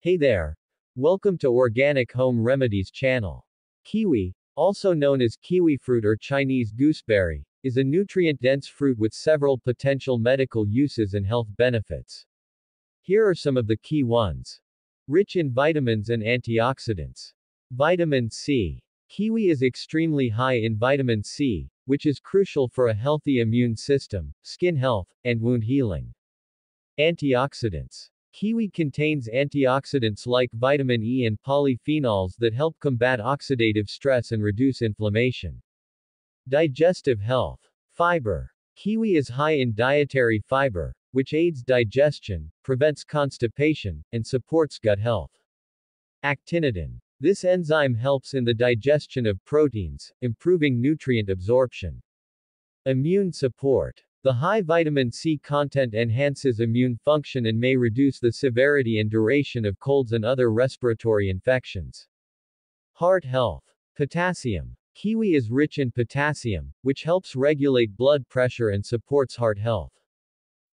Hey there. Welcome to Organic Home Remedies channel. Kiwi, also known as kiwi fruit or Chinese gooseberry, is a nutrient-dense fruit with several potential medical uses and health benefits. Here are some of the key ones. Rich in vitamins and antioxidants. Vitamin C. Kiwi is extremely high in vitamin C, which is crucial for a healthy immune system, skin health, and wound healing. Antioxidants. Kiwi contains antioxidants like vitamin E and polyphenols that help combat oxidative stress and reduce inflammation. Digestive health. Fiber. Kiwi is high in dietary fiber, which aids digestion, prevents constipation, and supports gut health. Actinidin. This enzyme helps in the digestion of proteins, improving nutrient absorption. Immune support. The high vitamin C content enhances immune function and may reduce the severity and duration of colds and other respiratory infections. Heart health. Potassium. Kiwi is rich in potassium, which helps regulate blood pressure and supports heart health.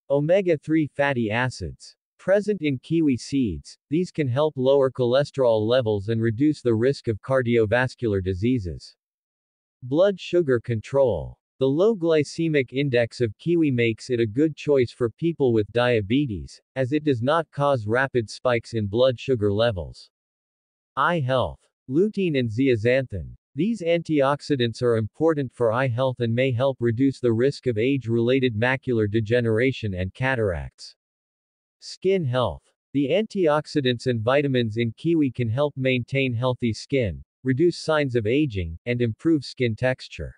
Omega-3 fatty acids. Present in kiwi seeds, these can help lower cholesterol levels and reduce the risk of cardiovascular diseases. Blood sugar control. The low glycemic index of kiwi makes it a good choice for people with diabetes, as it does not cause rapid spikes in blood sugar levels. Eye health. Lutein and zeaxanthin. These antioxidants are important for eye health and may help reduce the risk of age-related macular degeneration and cataracts. Skin health. The antioxidants and vitamins in kiwi can help maintain healthy skin, reduce signs of aging, and improve skin texture.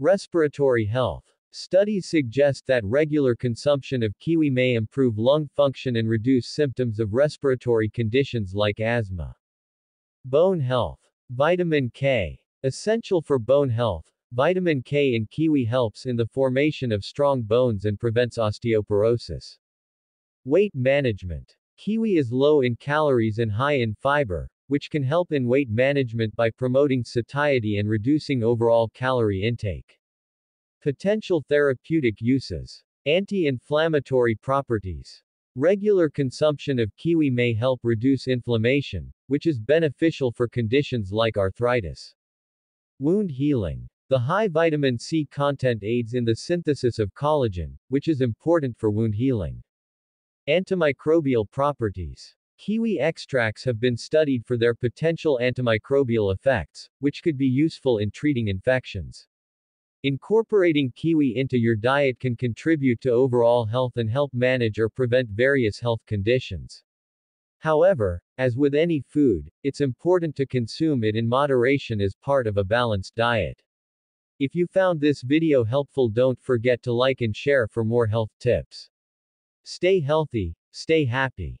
Respiratory health. Studies suggest that regular consumption of kiwi may improve lung function and reduce symptoms of respiratory conditions like asthma. Bone health. Vitamin K. Essential for bone health, vitamin K in kiwi helps in the formation of strong bones and prevents osteoporosis. Weight management. Kiwi is low in calories and high in fiber, which can help in weight management by promoting satiety and reducing overall calorie intake. Potential therapeutic uses. Anti-inflammatory properties. Regular consumption of kiwi may help reduce inflammation, which is beneficial for conditions like arthritis. Wound healing. The high vitamin C content aids in the synthesis of collagen, which is important for wound healing. Antimicrobial properties. Kiwi extracts have been studied for their potential antimicrobial effects, which could be useful in treating infections. Incorporating kiwi into your diet can contribute to overall health and help manage or prevent various health conditions. However, as with any food, it's important to consume it in moderation as part of a balanced diet. If you found this video helpful, don't forget to like and share for more health tips. Stay healthy, stay happy.